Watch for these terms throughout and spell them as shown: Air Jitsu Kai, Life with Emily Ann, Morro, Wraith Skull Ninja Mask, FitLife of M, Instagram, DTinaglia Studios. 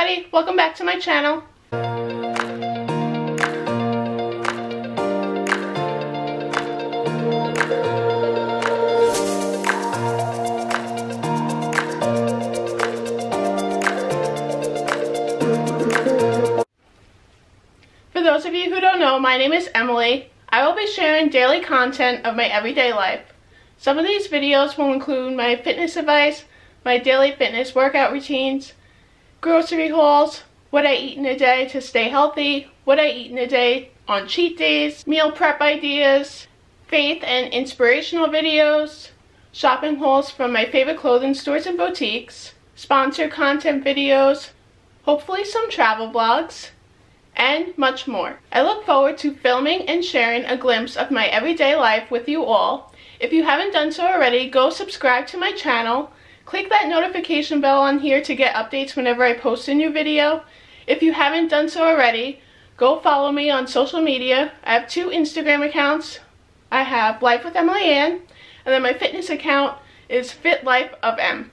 everybody, welcome back to my channel. For those of you who don't know, my name is Emily. I will be sharing daily content of my everyday life. Some of these videos will include my fitness advice, my daily fitness workout routines, grocery hauls, what I eat in a day to stay healthy, what I eat in a day on cheat days, meal prep ideas, faith and inspirational videos, shopping hauls from my favorite clothing stores and boutiques, sponsored content videos, hopefully some travel vlogs, and much more. I look forward to filming and sharing a glimpse of my everyday life with you all. If you haven't done so already, go subscribe to my channel. Click that notification bell on here to get updates whenever I post a new video. If you haven't done so already, go follow me on social media. I have two Instagram accounts. I have Life with Emily Ann, and then my fitness account is FitLife of M.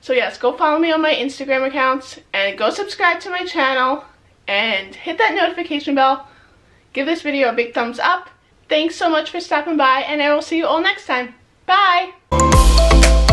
So yes, go follow me on my Instagram accounts and go subscribe to my channel and hit that notification bell. Give this video a big thumbs up. Thanks so much for stopping by, and I will see you all next time. Bye!